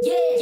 Yeah.